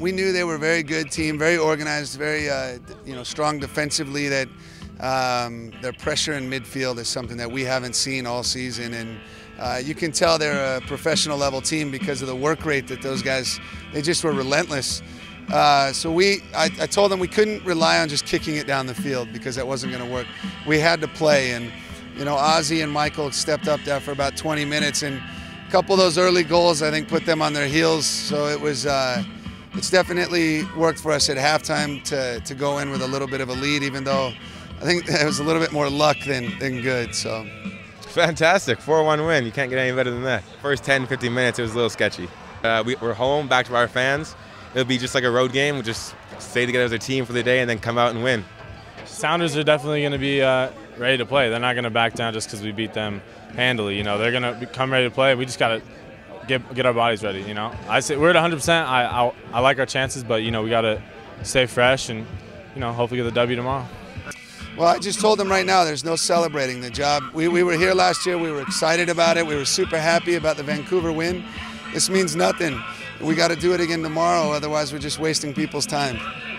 We knew they were a very good team, very organized, very strong defensively. That their pressure in midfield is something that we haven't seen all season, and you can tell they're a professional level team because of the work rate that those guys. They just were relentless. So I told them we couldn't rely on just kicking it down the field because that wasn't going to work. We had to play, and Ozzie and Michael stepped up there for about 20 minutes, and a couple of those early goals I think put them on their heels. So it was, it's definitely worked for us at halftime to go in with a little bit of a lead, even though I think it was a little bit more luck than good. So fantastic, 4-1 win. You can't get any better than that. First 10-15 minutes it was a little sketchy. We're home, back to our fans. It'll be just like a road game. We'll just stay together as a team for the day and then come out and win. Sounders are definitely going to be ready to play. They're not going to back down just because we beat them handily. They're going to come ready to play. We just got to get our bodies ready. I say we're at 100%. I like our chances, but we got to stay fresh and hopefully get the W tomorrow. Well, I just told them right now there's no celebrating the job. We were here last year. We were excited about it. We were super happy about the Vancouver win. This means nothing. We got to do it again tomorrow, otherwise we're just wasting people's time.